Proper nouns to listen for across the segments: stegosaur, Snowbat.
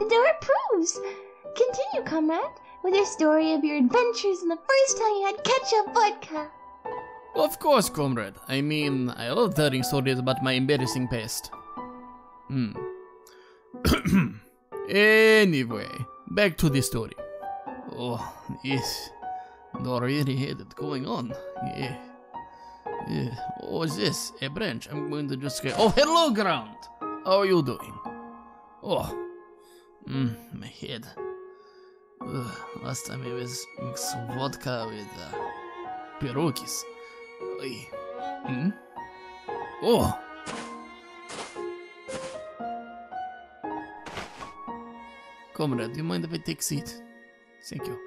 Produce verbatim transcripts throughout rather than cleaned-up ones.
The door approves. Continue, comrade, with your story of your adventures and the first time you had ketchup vodka. Of course, comrade. I mean, I love telling stories about my embarrassing past. Hmm. Anyway, back to the story. Oh, yes. Door really had it going on. Yeah. Yeah. Oh, this, a branch. I'm going to just go. Oh, hello, ground. How are you doing? Oh. Mm, my head. Ugh, last time I was mixed vodka with uh, pierogies. Oy. Mm? Oh. Comrade, do you mind if I take a seat? Thank you.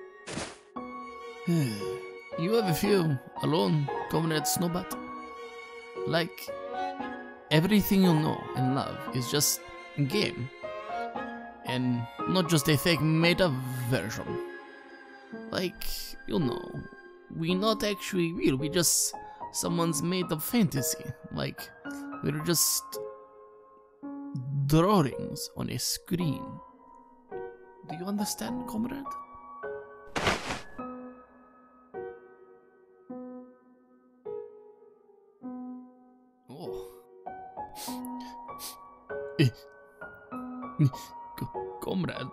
You ever feel alone, Comrade Snowbat? Like everything you know and love is just a game, and not just a fake meta version. Like, you know, we're not actually real, we're just someone's made-up fantasy. Like, we're just drawings on a screen. Do you understand, comrade? Oh. Comrade,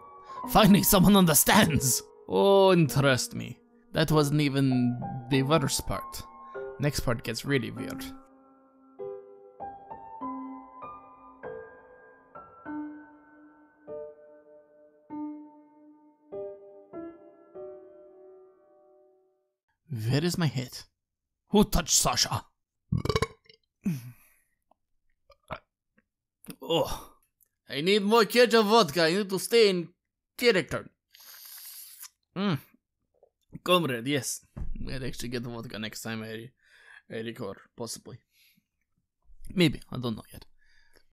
finally someone understands! Oh, and trust me, that wasn't even the worst part. Next part gets really weird. Where is my head? Who touched Sasha? Oh, I need more ketchup vodka. I need to stay in character. Mm. Comrade, yes. I'd actually get the vodka next time I, I record, possibly. Maybe, I don't know yet.